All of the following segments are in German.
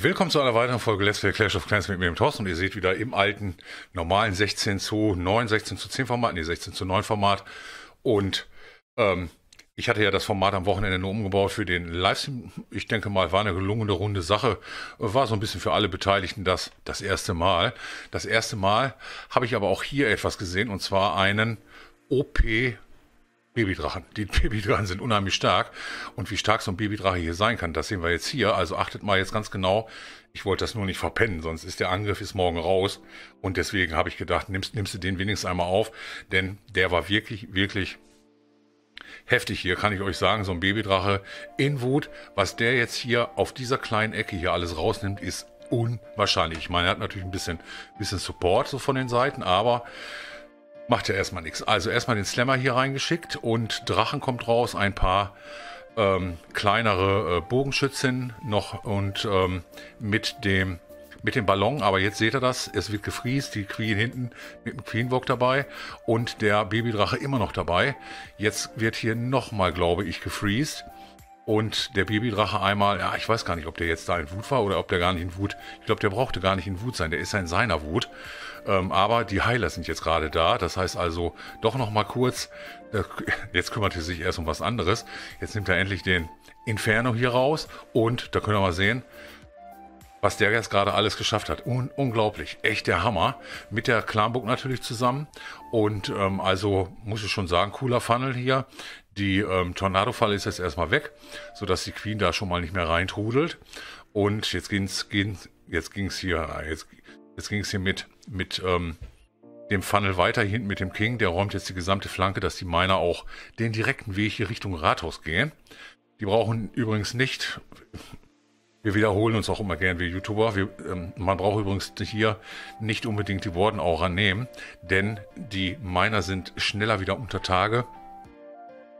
Willkommen zu einer weiteren Folge Let's Play Clash of Clans mit mir, dem Thorsten. Und ihr seht wieder im alten, normalen 16:9, 16:10 Format, nee, 16:9 Format. Und ich hatte ja das Format am Wochenende nur umgebaut für den Livestream. Ich denke mal, war eine gelungene, runde Sache. War so ein bisschen für alle Beteiligten das erste Mal. Das erste Mal habe ich aber auch hier etwas gesehen, und zwar einen OP Babydrachen. Die Babydrachen sind unheimlich stark, und wie stark so ein Babydrache hier sein kann, das sehen wir jetzt hier. Also achtet mal jetzt ganz genau. Ich wollte das nur nicht verpennen, sonst ist der Angriff morgen raus, und deswegen habe ich gedacht, nimmst du den wenigstens einmal auf, denn der war wirklich, wirklich heftig hier, kann ich euch sagen. So ein Babydrache in Wut, was der jetzt hier auf dieser kleinen Ecke hier alles rausnimmt, ist unwahrscheinlich. Ich meine, er hat natürlich ein bisschen Support so von den Seiten, aber macht ja erstmal nichts. Also erstmal den Slammer hier reingeschickt, und Drachen kommt raus, ein paar kleinere Bogenschützen noch, und mit dem Ballon. Aber jetzt seht ihr das, es wird gefriest, die Queen hinten mit dem Queenwalk dabei und der Babydrache immer noch dabei. Jetzt wird hier nochmal, glaube ich, gefriest. Und der Babydrache einmal, ja, ich weiß gar nicht, ob der jetzt da in Wut war oder ob der gar nicht in Wut. Ich glaube, der brauchte gar nicht in Wut sein, der ist ja in seiner Wut. Aber die Heiler sind jetzt gerade da, das heißt also doch nochmal kurz, jetzt kümmert er sich erst um was anderes. Jetzt nimmt er endlich den Inferno hier raus, und da können wir mal sehen, was der jetzt gerade alles geschafft hat. Unglaublich, echt der Hammer. Mit der Clanburg natürlich zusammen, und also muss ich schon sagen, cooler Funnel hier. Die Tornado-Falle ist jetzt erstmal weg, sodass die Queen da schon mal nicht mehr reintrudelt. Und jetzt ging es jetzt ging's hier mit dem Funnel weiter hinten mit dem King. Der räumt jetzt die gesamte Flanke, dass die Miner auch den direkten Weg hier Richtung Rathaus gehen. Die brauchen übrigens nicht... Wir wiederholen uns auch immer gern, wir YouTuber. Man braucht übrigens hier nicht unbedingt die Warden-Aura nehmen, denn die Miner sind schneller wieder unter Tage,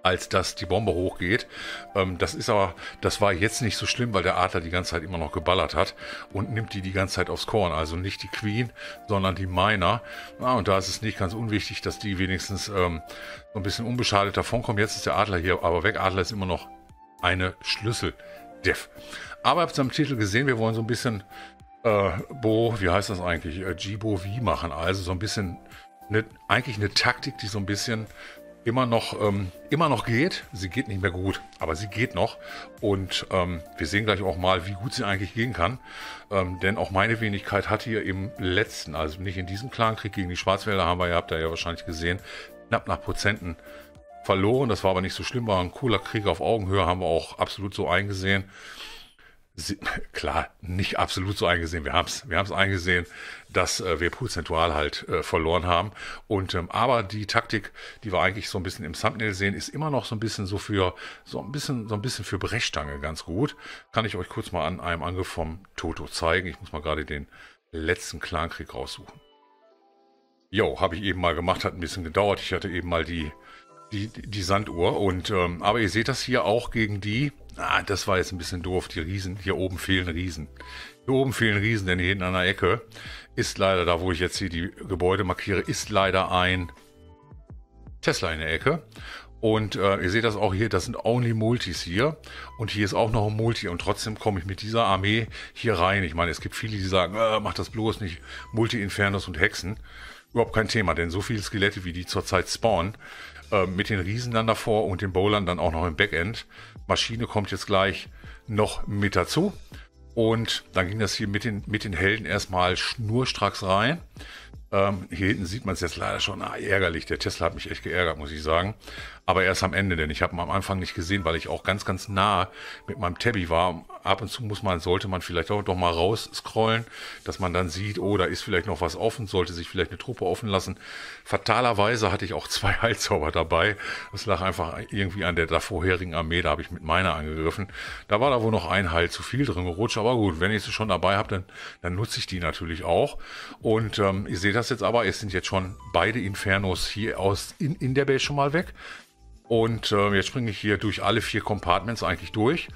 als dass die Bombe hochgeht. Das war jetzt nicht so schlimm, weil der Adler die ganze Zeit immer noch geballert hat und nimmt die ganze Zeit aufs Korn. Also nicht die Queen, sondern die Miner. Und da ist es nicht ganz unwichtig, dass die wenigstens so ein bisschen unbeschadet davonkommen. Jetzt ist der Adler hier aber weg. Adler ist immer noch eine Schlüssel-Def. Aber habt ihr am Titel gesehen, wir wollen so ein bisschen Gibo-V machen. Also so ein bisschen, eigentlich eine Taktik, die so ein bisschen... immer noch geht. Sie geht nicht mehr gut, aber sie geht noch. Und wir sehen gleich auch mal, wie gut sie eigentlich gehen kann. Denn auch meine Wenigkeit hat hier im letzten, also nicht in diesem Clankrieg gegen die Schwarzwälder, habt ihr ja wahrscheinlich gesehen, knapp nach Prozenten verloren. Das war aber nicht so schlimm, war ein cooler Krieg auf Augenhöhe, haben wir auch absolut so eingesehen. Klar, nicht absolut so eingesehen. Wir haben es eingesehen, dass wir prozentual halt verloren haben. Und aber die Taktik, die wir eigentlich so ein bisschen im Thumbnail sehen, ist immer noch so ein bisschen so für für Brechstange ganz gut. Kann ich euch kurz mal an einem Angriff vom Toto zeigen. Ich muss mal gerade den letzten Clankrieg raussuchen. Jo, habe ich eben mal gemacht, hat ein bisschen gedauert. Ich hatte eben mal die Sanduhr, und aber ihr seht das hier auch gegen die. Das war jetzt ein bisschen doof. Die Riesen, hier oben fehlen Riesen. Hier oben fehlen Riesen, denn hier hinten an der Ecke ist leider, da wo ich jetzt hier die Gebäude markiere, ist leider ein Tesla in der Ecke. Und ihr seht das auch hier, das sind only Multis hier. Und hier ist auch noch ein Multi, und trotzdem komme ich mit dieser Armee hier rein. Ich meine, es gibt viele, die sagen, mach das bloß nicht, Multi-Infernos und Hexen. Überhaupt kein Thema, denn so viele Skelette, wie die zurzeit spawnen, mit den Riesen dann davor und den Bowlern dann auch noch im Backend. Maschine kommt jetzt gleich noch mit dazu. Und dann ging das hier mit den Helden erstmal schnurstracks rein. Hier hinten sieht man es jetzt leider schon. Ärgerlich, der Tesla hat mich echt geärgert, muss ich sagen. Aber erst am Ende, denn ich habe ihn am Anfang nicht gesehen, weil ich auch ganz, ganz nah mit meinem Tabby war. Ab und zu sollte man vielleicht auch doch mal raus scrollen, dass man dann sieht, oh, da ist vielleicht noch was offen, sollte sich vielleicht eine Truppe offen lassen. Fatalerweise hatte ich auch zwei Heilzauber dabei. Das lag einfach irgendwie an der davorherigen Armee, da habe ich mit meiner angegriffen. Da war da wohl noch ein Heil zu viel drin gerutscht, aber gut, wenn ich sie schon dabei habe, dann nutze ich die natürlich auch. Und ihr seht das jetzt aber, es sind jetzt schon beide Infernos hier in der Base schon mal weg. Und jetzt springe ich hier durch alle 4 Compartments eigentlich durch.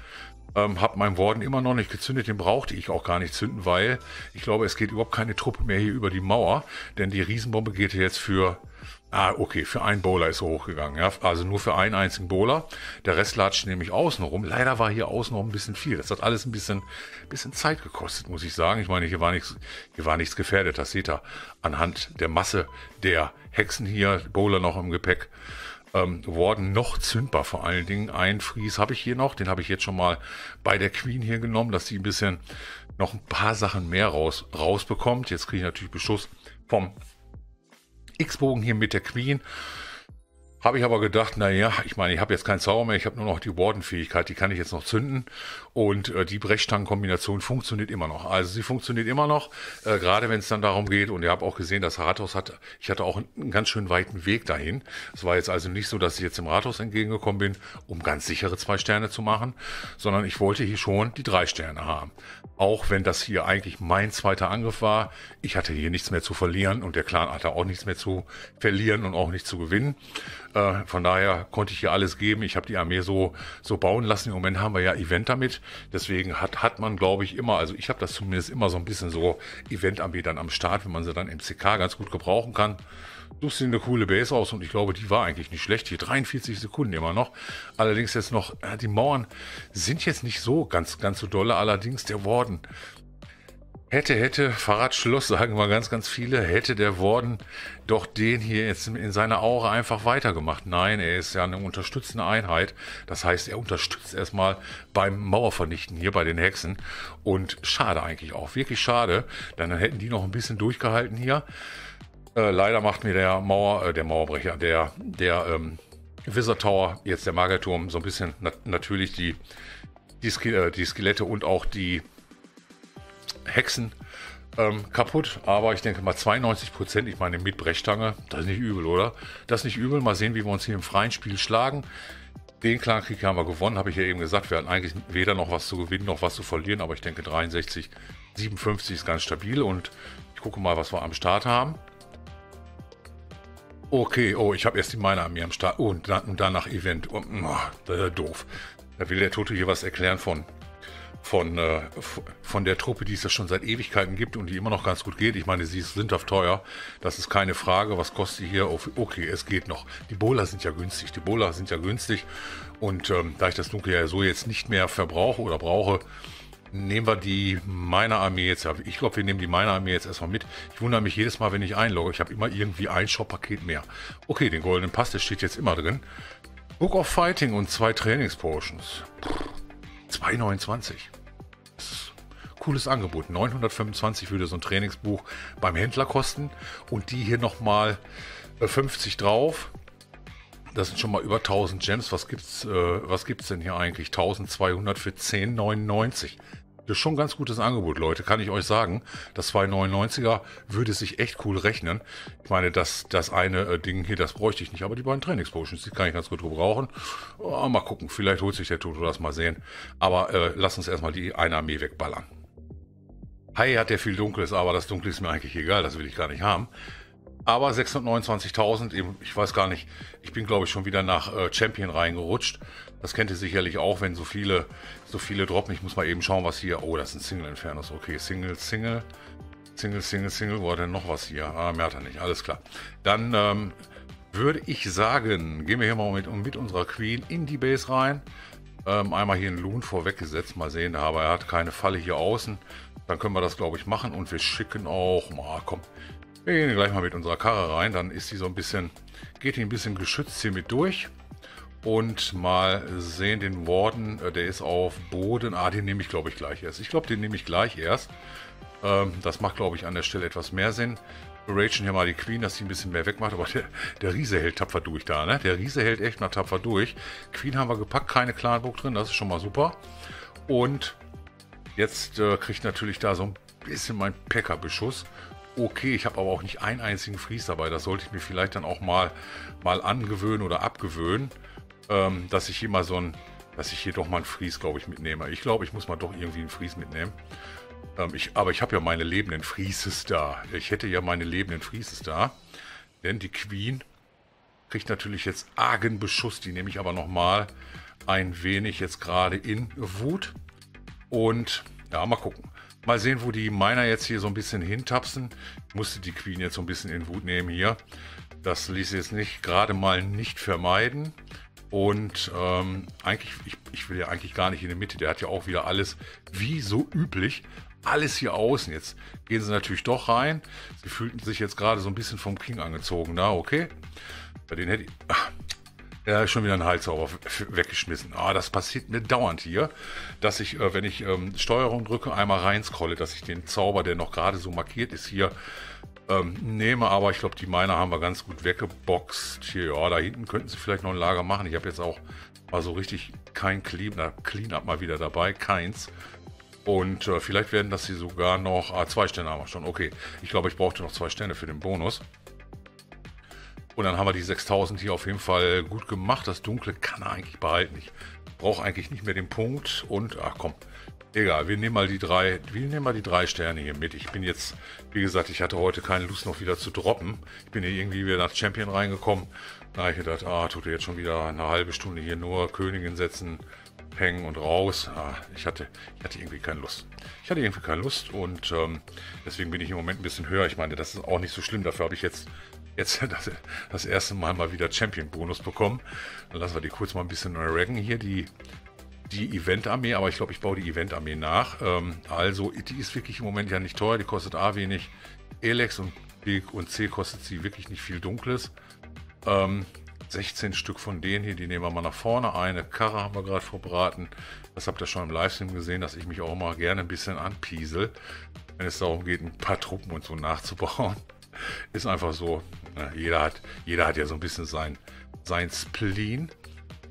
Habe meinen Warden immer noch nicht gezündet, den brauchte ich auch gar nicht zünden, weil ich glaube, es geht überhaupt keine Truppe mehr hier über die Mauer, denn die Riesenbombe geht jetzt für, okay, für einen Bowler ist so hochgegangen, ja? Also nur für einen einzigen Bowler, der Rest latscht nämlich außen rum. Leider war hier außen rum ein bisschen viel, das hat alles ein bisschen Zeit gekostet, muss ich sagen. Ich meine, hier war nichts gefährdet, das seht ihr anhand der Masse der Hexen hier, Bowler noch im Gepäck. Worden noch zündbar vor allen Dingen. Ein Fries habe ich hier noch, den habe ich jetzt schon mal bei der Queen hier genommen, dass sie ein bisschen noch ein paar Sachen mehr rausbekommt. Jetzt kriege ich natürlich Beschuss vom X-Bogen hier mit der Queen. Habe ich aber gedacht, naja, ich meine, ich habe jetzt keinen Zauber mehr, ich habe nur noch die Warden-Fähigkeit, die kann ich jetzt noch zünden. Und die Brechstangen-Kombination funktioniert immer noch. Also sie funktioniert immer noch, gerade wenn es dann darum geht. Und ihr habt auch gesehen, das Rathaus hat, ich hatte auch einen ganz schön weiten Weg dahin. Es war jetzt also nicht so, dass ich jetzt dem Rathaus entgegengekommen bin, um ganz sichere 2 Sterne zu machen, sondern ich wollte hier schon die 3 Sterne haben. Auch wenn das hier eigentlich mein zweiter Angriff war, ich hatte hier nichts mehr zu verlieren und der Clan hatte auch nichts mehr zu verlieren und auch nicht zu gewinnen. Von daher konnte ich hier alles geben. Ich habe die Armee so bauen lassen. Im Moment haben wir ja Event damit. Deswegen hat man, glaube ich, immer, also ich habe das zumindest immer so ein bisschen so Event-Armee dann am Start, wenn man sie dann im CK ganz gut gebrauchen kann. Suchst du eine coole Base aus und ich glaube, die war eigentlich nicht schlecht. Hier 43 Sekunden immer noch. Allerdings jetzt noch, die Mauern sind jetzt nicht so ganz so dolle. Allerdings der Warden. Hätte, Fahrradschloss, sagen wir ganz viele, hätte der Warden doch den hier jetzt in seiner Aura einfach weitergemacht. Nein, er ist ja eine unterstützende Einheit. Das heißt, er unterstützt erstmal beim Mauervernichten hier bei den Hexen. Und schade eigentlich auch, wirklich schade. Denn dann hätten die noch ein bisschen durchgehalten hier. Leider macht mir der Wizard Tower, jetzt der Magerturm, so ein bisschen natürlich die Skelette und auch die Hexen kaputt, aber ich denke mal 92%, ich meine mit Brechstange, das ist nicht übel, oder? Das ist nicht übel, mal sehen, wie wir uns hier im freien Spiel schlagen. Den Clankrieg haben wir gewonnen, habe ich ja eben gesagt, wir hatten eigentlich weder noch was zu gewinnen, noch was zu verlieren, aber ich denke 63, 57 ist ganz stabil und ich gucke mal, was wir am Start haben. Okay, oh, ich habe erst die meine Armee am Start und danach Event, das ist ja doof. Da will der Toto hier was erklären von der Truppe, die es ja schon seit Ewigkeiten gibt und die immer noch ganz gut geht. Ich meine, sie sind auf teuer. Das ist keine Frage. Was kostet die hier? Okay, es geht noch. Die Bowler sind ja günstig. Und da ich das Dunkel ja so jetzt nicht mehr verbrauche oder brauche, nehmen wir die meiner Armee jetzt. Ich glaube, wir nehmen die meiner Armee jetzt erstmal mit. Ich wundere mich jedes Mal, wenn ich einlogge. Ich habe immer irgendwie ein Shop-Paket mehr. Okay, den goldenen Pass, der steht jetzt immer drin. Book of Fighting und 2 Trainingspotions. 2,29. Cooles Angebot. 925 würde so ein Trainingsbuch beim Händler kosten. Und die hier nochmal 50 drauf. Das sind schon mal über 1000 Gems. Was gibt's denn hier eigentlich? 1200 für 10,99. Das ist schon ein ganz gutes Angebot, Leute, kann ich euch sagen. Das 2,99er würde sich echt cool rechnen. Ich meine, das eine Ding hier, das bräuchte ich nicht, aber die beiden Trainingspotions, die kann ich ganz gut gebrauchen. Oh, mal gucken, vielleicht holt sich der Toto das, mal sehen. Aber lass uns erstmal die eine Armee wegballern. Hi, hat der viel Dunkles, aber das Dunkle ist mir eigentlich egal, das will ich gar nicht haben. Aber 629.000, ich weiß gar nicht, ich bin glaube ich schon wieder nach Champion reingerutscht. Das kennt ihr sicherlich auch, wenn so viele droppen. Ich muss mal eben schauen, was hier... Oh, das ist ein Single Infernos. Okay, Single. Wo hat denn noch was hier? Ah, mehr hat er nicht. Alles klar. Dann würde ich sagen, gehen wir hier mal mit unserer Queen in die Base rein. Einmal hier einen Loon vorweggesetzt. Mal sehen, aber er hat keine Falle hier außen. Dann können wir das, glaube ich, machen. Und wir schicken auch... Oh, komm... Wir gehen gleich mal mit unserer Karre rein, dann ist die so ein bisschen, geht die ein bisschen geschützt hier mit durch. Und mal sehen, den Warden, der ist auf Boden. Ah, den nehme ich glaube ich gleich erst. Das macht glaube ich an der Stelle etwas mehr Sinn. Wir ragen hier mal die Queen, dass die ein bisschen mehr wegmacht. Aber der Riese hält tapfer durch da, ne? Der Riese hält echt mal tapfer durch. Queen haben wir gepackt, keine Clanburg drin, das ist schon mal super. Und jetzt kriegt natürlich da so ein bisschen mein Pekka-Beschuss. Okay, ich habe aber auch nicht einen einzigen Fries dabei. Das sollte ich mir vielleicht dann auch mal angewöhnen oder abgewöhnen, dass ich hier doch mal einen Fries, glaube ich, mitnehme. Ich glaube, ich muss mal doch irgendwie einen Fries mitnehmen. Aber ich habe ja meine lebenden Frieses da. Ich hätte ja meine lebenden Frieses da. Denn die Queen kriegt natürlich jetzt argen Beschuss. Die nehme ich aber nochmal ein wenig jetzt gerade in Wut. Und ja, mal gucken. Mal sehen, wo die Miner jetzt hier so ein bisschen hintapsen. Ich musste die Queen jetzt so ein bisschen in Wut nehmen hier. Das ließ sich jetzt nicht gerade mal nicht vermeiden. Und eigentlich, ich will ja eigentlich gar nicht in die Mitte. Der hat ja auch wieder alles, wie so üblich, alles hier außen. Jetzt gehen sie natürlich doch rein. Sie fühlten sich jetzt gerade so ein bisschen vom King angezogen. Na, okay. Bei denen hätte ich... Ja, schon wieder einen Heilzauber weggeschmissen. Ah, das passiert mir dauernd hier, dass ich, wenn ich Steuerung drücke, einmal reinscrolle, dass ich den Zauber, der noch gerade so markiert ist, hier nehme. Aber ich glaube, die Miner haben wir ganz gut weggeboxt. Hier, ja, da hinten könnten sie vielleicht noch ein Lager machen. Ich habe jetzt auch mal so richtig kein Cleanup mal wieder dabei. Keins. Und vielleicht werden das hier sogar noch... Ah, 2 Sterne haben wir schon. Okay, ich glaube, ich brauchte noch 2 Sterne für den Bonus. Und dann haben wir die 6000 hier auf jeden Fall gut gemacht. Das Dunkle kann er eigentlich behalten. Ich brauche eigentlich nicht mehr den Punkt. Und, ach komm, egal, wir nehmen mal die 3 Sterne hier mit. Ich bin jetzt, wie gesagt, ich hatte heute keine Lust noch wieder zu droppen. Ich bin hier irgendwie wieder nach Champion reingekommen. Da habe ich gedacht, ah, tut ihr jetzt schon wieder eine halbe Stunde hier nur Königin setzen, hängen und raus. Ah, ich hatte irgendwie keine Lust. Ich hatte irgendwie keine Lust und deswegen bin ich im Moment ein bisschen höher. Ich meine, das ist auch nicht so schlimm. Dafür habe ich jetzt das erste Mal wieder Champion-Bonus bekommen. Dann lassen wir die kurz mal ein bisschen raggen hier, die Event-Armee. Aber ich glaube, ich baue die Event-Armee nach. Also, die ist wirklich im Moment ja nicht teuer. Die kostet A wenig Elex und B und C kostet sie wirklich nicht viel Dunkles. 16 Stück von denen hier, die nehmen wir mal nach vorne. Eine Karre haben wir gerade vorbraten. Das habt ihr schon im Livestream gesehen, dass ich mich auch mal gerne ein bisschen anpiesel, wenn es darum geht, ein paar Truppen und so nachzubauen. Ist einfach so, jeder hat ja so ein bisschen sein Spleen.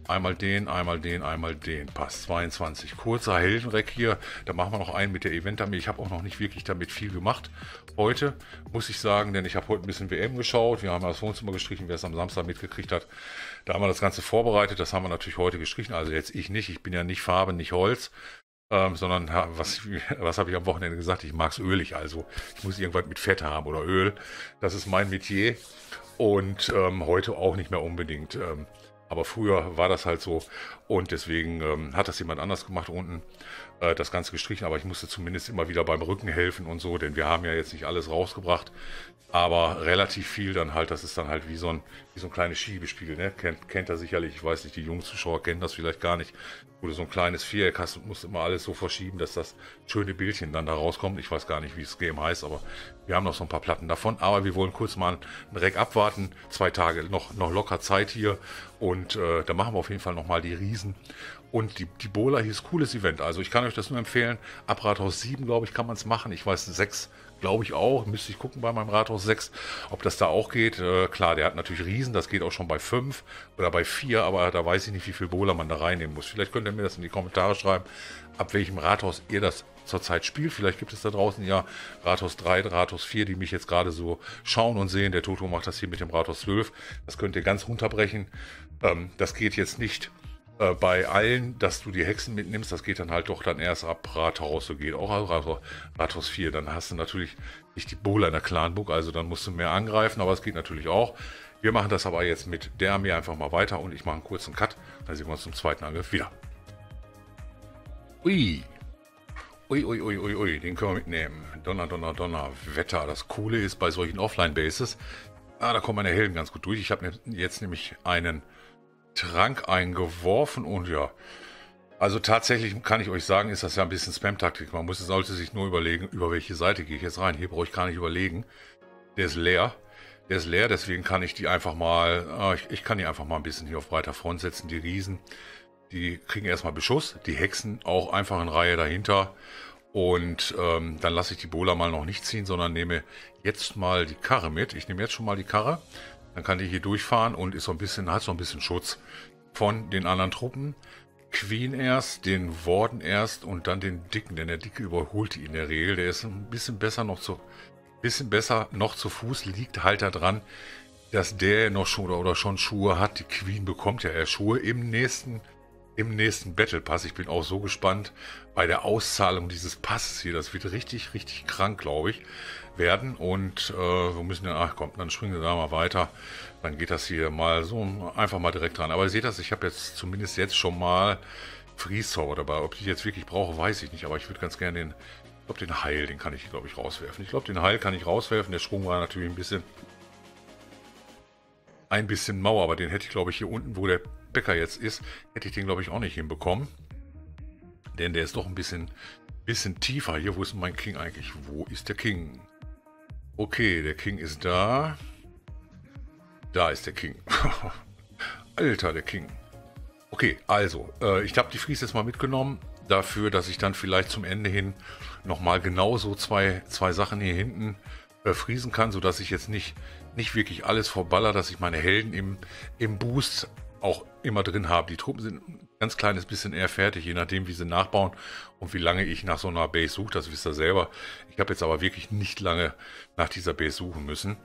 Einmal den, einmal den, einmal den. Passt. 22. Kurzer Heldenreck hier. Da machen wir noch einen mit der Eventarmee. Ich habe auch noch nicht wirklich damit viel gemacht. Heute muss ich sagen, denn ich habe heute ein bisschen WM geschaut. Wir haben das Wohnzimmer gestrichen, wer es am Samstag mitgekriegt hat. Da haben wir das Ganze vorbereitet. Das haben wir natürlich heute gestrichen. Also jetzt ich nicht. Ich bin ja nicht Farbe, nicht Holz. Sondern was habe ich am Wochenende gesagt? Ich mag es ölig, also ich muss irgendwas mit Fett haben oder Öl. Das ist mein Metier und heute auch nicht mehr unbedingt. Aber früher war das halt so und deswegen hat das jemand anders gemacht unten, das Ganze gestrichen. Aber ich musste zumindest immer wieder beim Rücken helfen und so, denn wir haben ja jetzt nicht alles rausgebracht, aber relativ viel dann halt. Das ist dann halt wie so ein kleines Schiebespiel, ne? Kennt er sicherlich, ich weiß nicht, die jungen Zuschauer kennen das vielleicht gar nicht, wo du so ein kleines Viereck hast und musst immer alles so verschieben, dass das schöne Bildchen dann da rauskommt. Ich weiß gar nicht, wie das Game heißt, aber wir haben noch so ein paar Platten davon. Aber wir wollen kurz mal einen Rack abwarten, 2 Tage noch locker Zeit hier. Und da machen wir auf jeden Fall nochmal die Riesen und die Bowler. Hier ist ein cooles Event. Also ich kann euch das nur empfehlen. Ab Rathaus 7, glaube ich, kann man es machen. Ich weiß, 6, glaube ich, auch. Müsste ich gucken bei meinem Rathaus 6, ob das da auch geht. Klar, der hat natürlich Riesen. Das geht auch schon bei 5 oder bei 4. Aber da weiß ich nicht, wie viel Bowler man da reinnehmen muss. Vielleicht könnt ihr mir das in die Kommentare schreiben, ab welchem Rathaus ihr das zurzeit spielt. Vielleicht gibt es da draußen ja Rathaus 3, Rathaus 4, die mich jetzt gerade so schauen und sehen. Der Toto macht das hier mit dem Rathaus 12. Das könnt ihr ganz runterbrechen. Das geht jetzt nicht bei allen, dass du die Hexen mitnimmst. Das geht dann halt doch dann erst ab Rathaus. So geht auch Rathaus 4. Dann hast du natürlich nicht die Bowler in der Clanburg. Also dann musst du mehr angreifen. Aber es geht natürlich auch. Wir machen das aber jetzt mit der Armee einfach mal weiter. Und ich mache einen kurzen Cut. Dann sehen wir uns zum zweiten Angriff wieder. Ui. Ui, ui, ui, ui, ui, den können wir mitnehmen. Donner, Donner, Donner, Wetter. Das Coole ist bei solchen Offline-Bases, da kommen meine Helden ganz gut durch. Ich habe jetzt nämlich einen Trank eingeworfen und ja, also tatsächlich kann ich euch sagen, ist das ja ein bisschen Spam-Taktik. Man sollte sich nur überlegen, über welche Seite gehe ich jetzt rein. Hier brauche ich gar nicht überlegen. Der ist leer. Der ist leer, deswegen kann ich die einfach mal, ich kann die einfach mal ein bisschen hier auf breiter Front setzen, die Riesen. Die kriegen erstmal Beschuss, die Hexen auch einfach in Reihe dahinter. Und dann lasse ich die Bowler mal noch nicht ziehen, sondern nehme jetzt mal die Karre mit. Ich nehme jetzt schon mal die Karre, dann kann die hier durchfahren und ist so ein bisschen, hat so ein bisschen Schutz von den anderen Truppen. Queen erst, den Warden erst und dann den Dicken, denn der Dicke überholt ihn in der Regel. Der ist ein bisschen besser noch zu Fuß, liegt halt da dran, dass der noch schon Schuhe hat. Die Queen bekommt ja erst Schuhe im nächsten im nächsten Battle Pass. Ich bin auch so gespannt bei der Auszahlung dieses Passes hier. Das wird richtig, richtig krank, glaube ich, werden. Und wir müssen dann, ach komm, dann springen wir da mal weiter. Dann geht das hier mal so einfach mal direkt dran. Aber ihr seht das, ich habe jetzt zumindest jetzt schon mal Free Zauber dabei. Ob ich die jetzt wirklich brauche, weiß ich nicht. Aber ich würde ganz gerne den, ich glaube den Heil, den kann ich, glaube ich, rauswerfen. Ich glaube, den Heil kann ich rauswerfen. Der Sprung war natürlich ein bisschen Mauer, aber den hätte ich, glaube ich, hier unten, wo der Bäcker jetzt ist, hätte ich den, glaube ich, auch nicht hinbekommen. Denn der ist doch ein bisschen tiefer hier. Wo ist mein King eigentlich? Wo ist der King? Okay, der King ist da. Da ist der King. Alter, der King. Okay, also, ich habe die Fries jetzt mal mitgenommen, dafür, dass ich dann vielleicht zum Ende hin nochmal genauso zwei Sachen hier hinten friesen kann, sodass ich jetzt nicht wirklich alles verballer, dass ich meine Helden im Boost auch immer drin habe. Die Truppen sind ein ganz kleines bisschen eher fertig, je nachdem, wie sie nachbauen und wie lange ich nach so einer Base suche, das wisst ihr selber. Ich habe jetzt aber wirklich nicht lange nach dieser Base suchen müssen.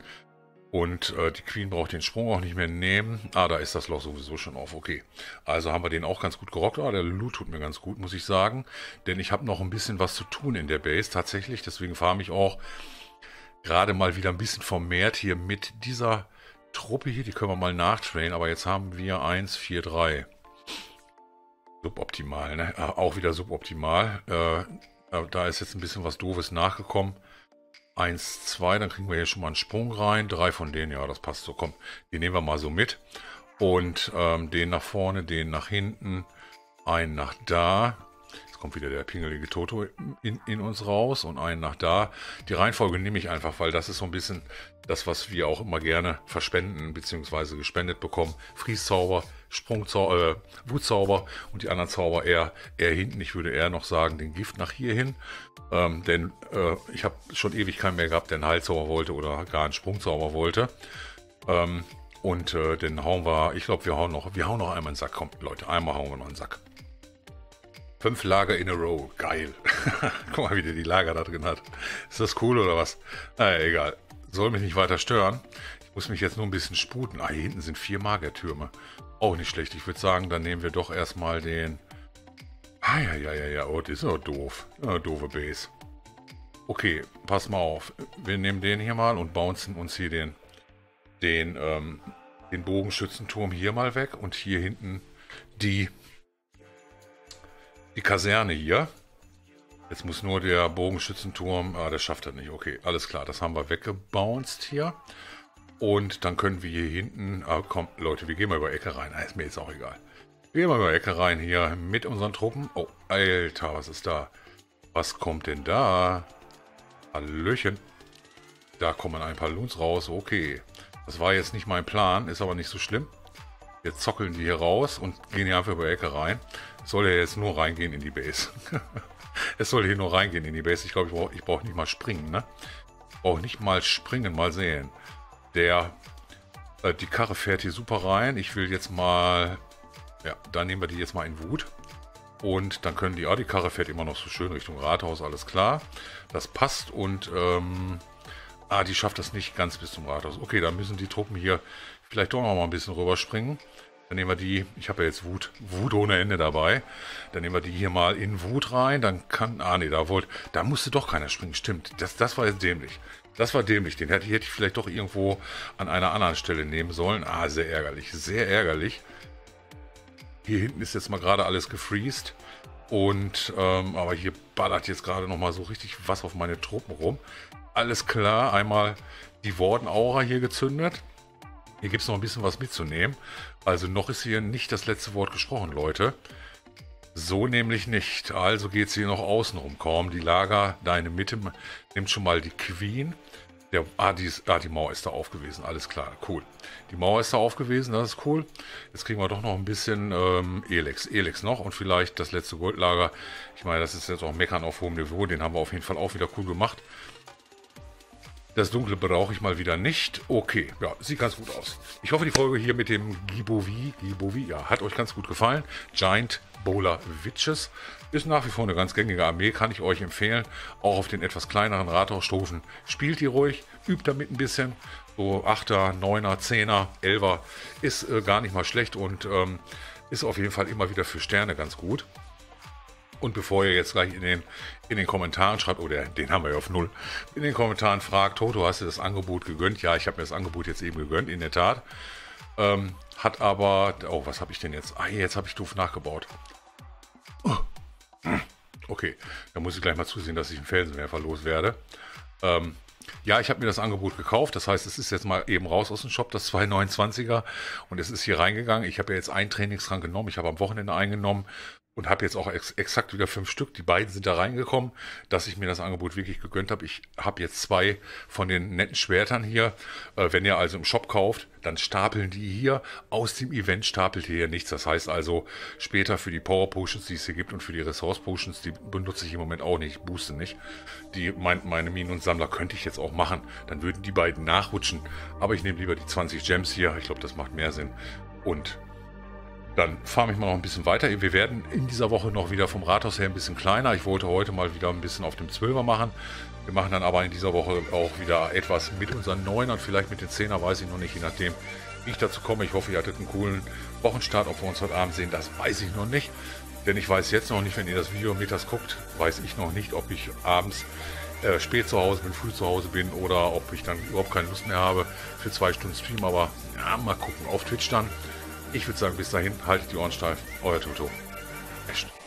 Und die Queen braucht den Sprung auch nicht mehr nehmen. Ah, da ist das Loch sowieso schon auf. Okay, also haben wir den auch ganz gut gerockt. Ah, der Loot tut mir ganz gut, muss ich sagen. Denn ich habe noch ein bisschen was zu tun in der Base tatsächlich. Deswegen fahre ich auch gerade mal wieder ein bisschen vermehrt hier mit dieser Truppe hier. Die können wir mal nachtrainen. Aber jetzt haben wir 1, 4, 3. Suboptimal, ne? Auch wieder suboptimal. Da ist jetzt ein bisschen was Doofes nachgekommen. 1, 2, dann kriegen wir hier schon mal einen Sprung rein. 3 von denen, ja, das passt so. Komm, die nehmen wir mal so mit. Und den nach vorne, den nach hinten, einen nach da. Jetzt kommt wieder der pingelige Toto in uns raus und einen nach da. Die Reihenfolge nehme ich einfach, weil das ist so ein bisschen das, was wir auch immer gerne verspenden bzw. gespendet bekommen. Frieszauber, Sprungzauber, Wutzauber und die anderen Zauber eher hinten. Ich würde eher noch sagen, den Gift nach hier hin. Denn ich habe schon ewig keinen mehr gehabt, der einen Heilzauber wollte oder gar einen Sprungzauber wollte. Den hauen wir, ich glaube, wir hauen noch einmal einen Sack. Komm, Leute, einmal hauen wir noch einen Sack. 5 Lager in a row. Geil. Guck mal, wie der die Lager da drin hat. Ist das cool oder was? Naja, egal. Soll mich nicht weiter stören. Ich muss mich jetzt nur ein bisschen sputen. Ah, hier hinten sind 4 Magertürme. Auch nicht schlecht. Ich würde sagen, dann nehmen wir doch erstmal den... Ah, ja. Oh, das ist doch doof. Ja, doofe Base. Okay, pass mal auf. Wir nehmen den hier mal und bouncen uns hier den Bogenschützenturm hier mal weg. Und hier hinten die Kaserne hier. Jetzt muss nur der Bogenschützenturm... Ah, der schafft das nicht. Okay, alles klar. Das haben wir weggebounced hier. Und dann können wir hier hinten... Ah, komm, Leute, wir gehen mal über Ecke rein. Ah, ist mir jetzt auch egal. Wir gehen mal über Ecke rein hier mit unseren Truppen. Oh, Alter, was ist da? Was kommt denn da? Hallöchen. Da kommen ein paar Loons raus. Okay. Das war jetzt nicht mein Plan, ist aber nicht so schlimm. Wir zockeln die hier raus und gehen hier einfach über die Ecke rein. Soll ja jetzt nur reingehen in die Base. Es soll hier nur reingehen in die Base. Ich glaube, ich brauche nicht mal springen, ne? Ich brauche nicht mal springen, mal sehen. Die Karre fährt hier super rein. Ich will jetzt mal... Ja, dann nehmen wir die jetzt mal in Wut. Und dann können die... Ah, die Karre fährt immer noch so schön Richtung Rathaus, alles klar. Das passt und... die schafft das nicht ganz bis zum Rathaus. Okay, dann müssen die Truppen hier... Vielleicht doch noch mal ein bisschen rüberspringen. Dann nehmen wir die, ich habe ja jetzt Wut ohne Ende dabei. Dann nehmen wir die hier mal in Wut rein. Dann kann, da musste doch keiner springen. Stimmt, das war jetzt dämlich. Das war dämlich, den hätte ich vielleicht doch irgendwo an einer anderen Stelle nehmen sollen. Ah, sehr ärgerlich, sehr ärgerlich. Hier hinten ist jetzt mal gerade alles gefreezed. Und, aber hier ballert jetzt gerade noch mal so richtig was auf meine Truppen rum. Alles klar, einmal die Warden-Aura hier gezündet. Hier gibt es noch ein bisschen was mitzunehmen. Also noch ist hier nicht das letzte Wort gesprochen, Leute. So nämlich nicht. Also geht es hier noch außenrum. Komm, die Lager, deine Mitte, nimmt schon mal die Queen. Die Mauer ist da auf gewesen. Alles klar, cool. Die Mauer ist da auf gewesen, das ist cool. Jetzt kriegen wir doch noch ein bisschen Elex noch und vielleicht das letzte Goldlager. Ich meine, das ist jetzt auch Meckern auf hohem Niveau. Den haben wir auf jeden Fall auch wieder cool gemacht. Das Dunkle brauche ich mal wieder nicht. Okay, ja, sieht ganz gut aus. Ich hoffe, die Folge hier mit dem Gibo-V, ja, hat euch ganz gut gefallen. Giant Bowler Witches ist nach wie vor eine ganz gängige Armee, kann ich euch empfehlen. Auch auf den etwas kleineren Rathausstufen spielt die ruhig, übt damit ein bisschen. So 8er, 9er, 10er, 11er ist gar nicht mal schlecht und Ist auf jeden Fall immer wieder für Sterne ganz gut. Und bevor ihr jetzt gleich in den Kommentaren schreibt, oder den haben wir ja auf null, in den Kommentaren fragt, Toto, hast du das Angebot gegönnt? Ja, ich habe mir das Angebot jetzt eben gegönnt, in der Tat. Hat aber, oh, was habe ich denn jetzt? Ah, jetzt habe ich doof nachgebaut. Oh. Okay, da muss ich gleich mal zusehen, dass ich einen Felsenwerfer loswerde. Ja, ich habe mir das Angebot gekauft, das heißt, es ist jetzt mal eben raus aus dem Shop, das 229er, und es ist hier reingegangen. Ich habe ja jetzt einen Trainingsrang genommen, ich habe am Wochenende eingenommen und habe jetzt auch exakt wieder 5 Stück. Die beiden sind da reingekommen, dass ich mir das Angebot wirklich gegönnt habe. Ich habe jetzt 2 von den netten Schwertern hier. Wenn ihr also im Shop kauft, dann stapeln die hier. Aus dem Event stapelt ihr hier nichts. Das heißt also, später für die Power Potions, die es hier gibt, und für die Ressource Potions, die benutze ich im Moment auch nicht, booste nicht. Die meine Minen und Sammler könnte ich jetzt auch machen. Dann würden die beiden nachrutschen. Aber ich nehme lieber die 20 Gems hier. Ich glaube, das macht mehr Sinn. Und dann fahre ich mal noch ein bisschen weiter. Wir werden in dieser Woche noch wieder vom Rathaus her ein bisschen kleiner. Ich wollte heute mal wieder ein bisschen auf dem 12er machen. Wir machen dann aber in dieser Woche auch wieder etwas mit unseren 9ern, vielleicht mit den 10er, weiß ich noch nicht, je nachdem, wie ich dazu komme. Ich hoffe, ihr hattet einen coolen Wochenstart. Ob wir uns heute Abend sehen, das weiß ich noch nicht. Denn ich weiß jetzt noch nicht, wenn ihr das Video mittags guckt, weiß ich noch nicht, ob ich abends spät zu Hause bin, früh zu Hause bin, oder ob ich dann überhaupt keine Lust mehr habe für 2 Stunden Stream. Aber ja, mal gucken, auf Twitch dann. Ich würde sagen, bis dahin, haltet die Ohren steif. Euer Toto. Echt.